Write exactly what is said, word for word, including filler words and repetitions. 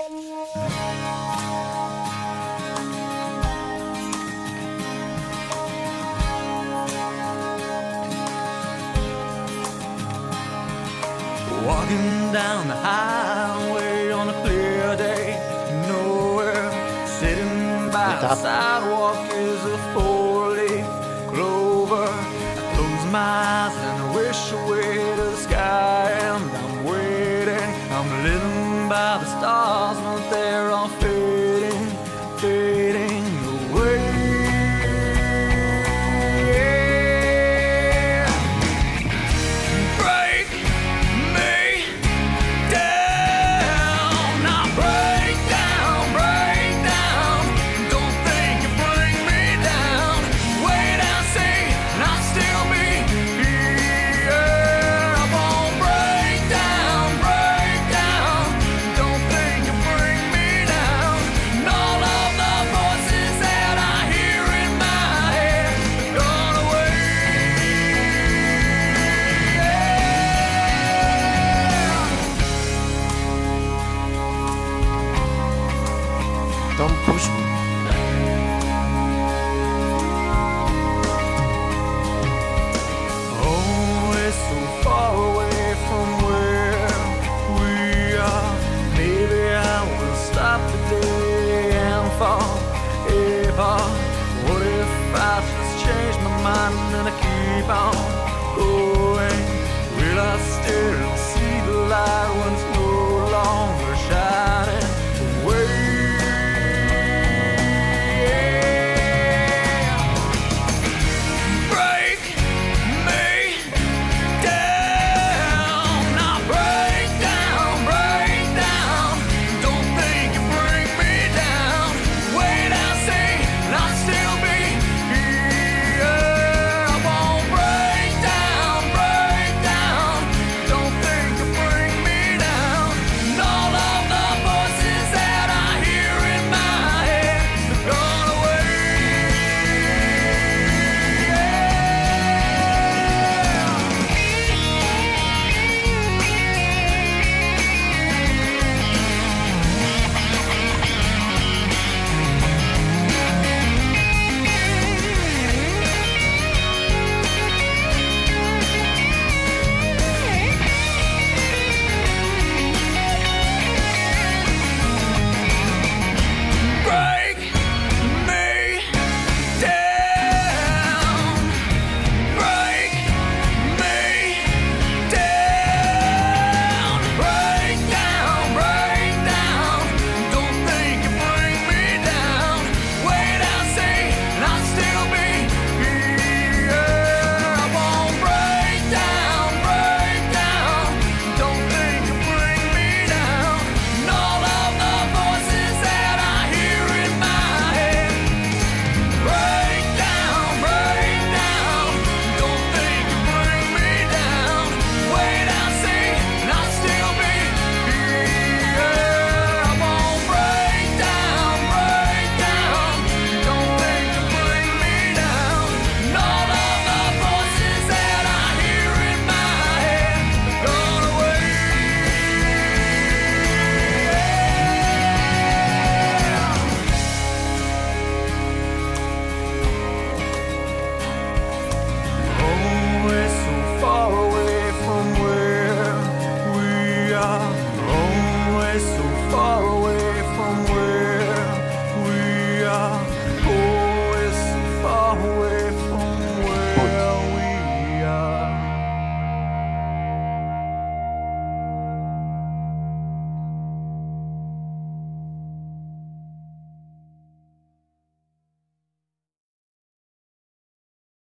Walking down the highway on a clear day, nowhere, sitting by the sidewalk is a four-leaf clover. I close my eyes and wish away the sky, and I'm waiting. I'm living by the stars, but they're all fading, fading away. Don't push me. Oh, it's so far away from where we are. Maybe I will stop today and fall ever. What if I just change my mind and I keep on?